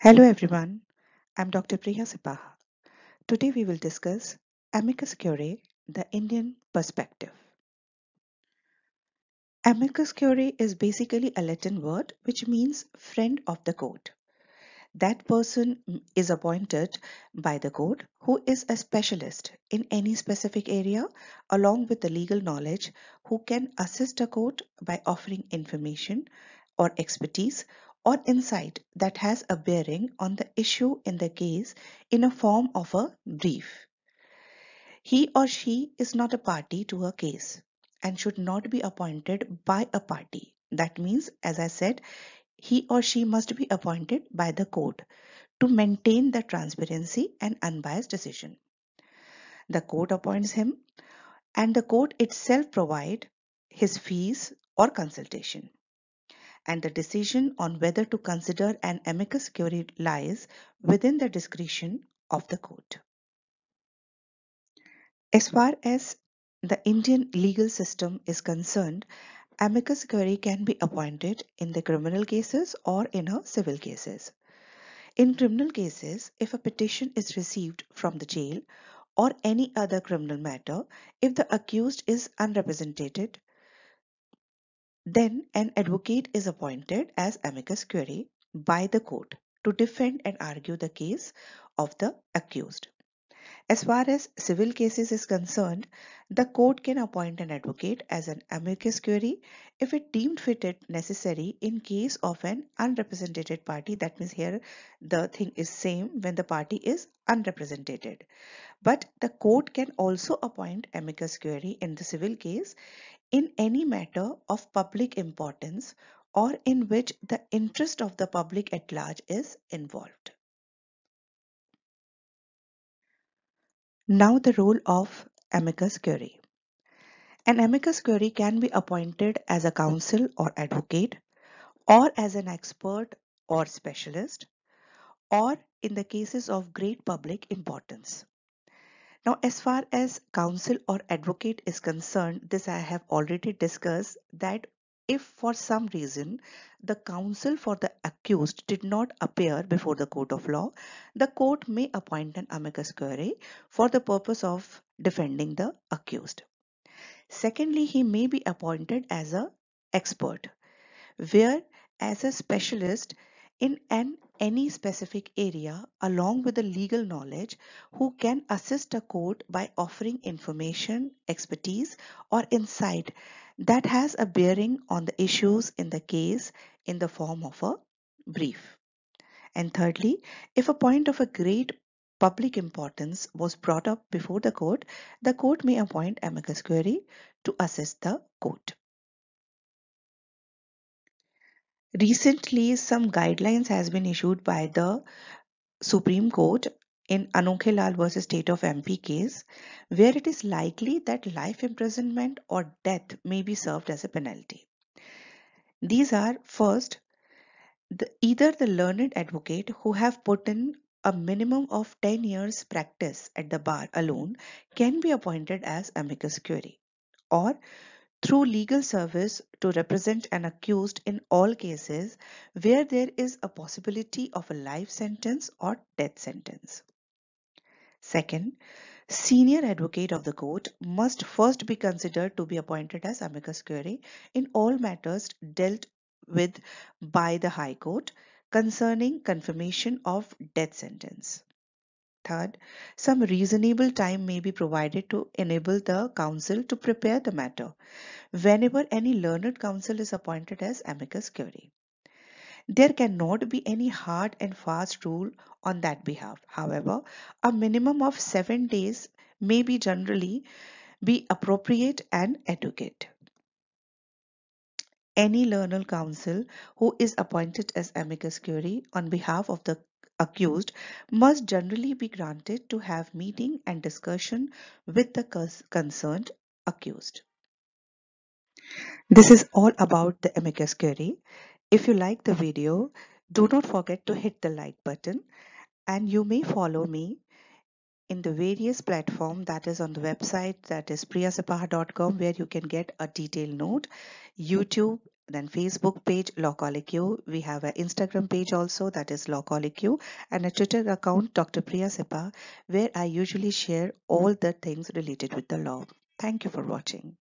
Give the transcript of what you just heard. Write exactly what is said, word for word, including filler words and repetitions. Hello everyone, I'm Doctor Priya Sepaha. Today we will discuss amicus curiae, the Indian perspective. Amicus curiae is basically a Latin word which means friend of the court. That person is appointed by the court who is a specialist in any specific area along with the legal knowledge, who can assist a court by offering information or expertise or insight that has a bearing on the issue in the case in a form of a brief. He or she is not a party to a case and should not be appointed by a party. That means, as I said, he or she must be appointed by the court to maintain the transparency and unbiased decision. The court appoints him and the court itself provides his fees or consultation. And the decision on whether to consider an amicus curiae lies within the discretion of the court. As far as the Indian legal system is concerned, amicus curiae can be appointed in the criminal cases or in a civil cases. In criminal cases, if a petition is received from the jail or any other criminal matter, if the accused is unrepresented, then an advocate is appointed as amicus curiae by the court to defend and argue the case of the accused. As far as civil cases is concerned, the court can appoint an advocate as an amicus curiae if it deemed fitted necessary in case of an unrepresented party. That means here the thing is same when the party is unrepresented. But the court can also appoint amicus curiae in the civil case in any matter of public importance or in which the interest of the public at large is involved. Now the role of amicus curiae. An amicus curiae can be appointed as a counsel or advocate, or as an expert or specialist, or in the cases of great public importance. Now, as far as counsel or advocate is concerned, this I have already discussed, that if for some reason the counsel for the accused did not appear before the court of law, the court may appoint an amicus curiae for the purpose of defending the accused. Secondly, he may be appointed as an expert, where as a specialist in an any specific area along with the legal knowledge, who can assist a court by offering information, expertise or insight that has a bearing on the issues in the case in the form of a brief. And thirdly, if a point of a great public importance was brought up before the court, the court may appoint amicus curiae to assist the court. Recently, some guidelines has been issued by the Supreme Court in Anokhelal versus State of M P case, where it is likely that life imprisonment or death may be served as a penalty. These are, first, the, either the learned advocate who have put in a minimum of ten years practice at the bar alone can be appointed as amicus curiae, or through legal service to represent an accused in all cases where there is a possibility of a life sentence or death sentence. Second, senior advocate of the court must first be considered to be appointed as amicus curiae in all matters dealt with by the High Court concerning confirmation of death sentence. Third, some reasonable time may be provided to enable the counsel to prepare the matter whenever any learned counsel is appointed as amicus curiae. There cannot be any hard and fast rule on that behalf. However, a minimum of seven days may be generally be appropriate and adequate. Any learned counsel who is appointed as amicus curiae on behalf of the accused must generally be granted to have meeting and discussion with the concerned accused. This is all about the amicus curiae. If you like the video, do not forget to hit the like button, and you may follow me in the various platform, that is on the website, that is priya sepaha dot com, where you can get a detailed note, YouTube Then Facebook page LawColliQ. We have an Instagram page also, that is LawColliQ, and a Twitter account Doctor Priya Sepaha, where I usually share all the things related with the law. Thank you for watching.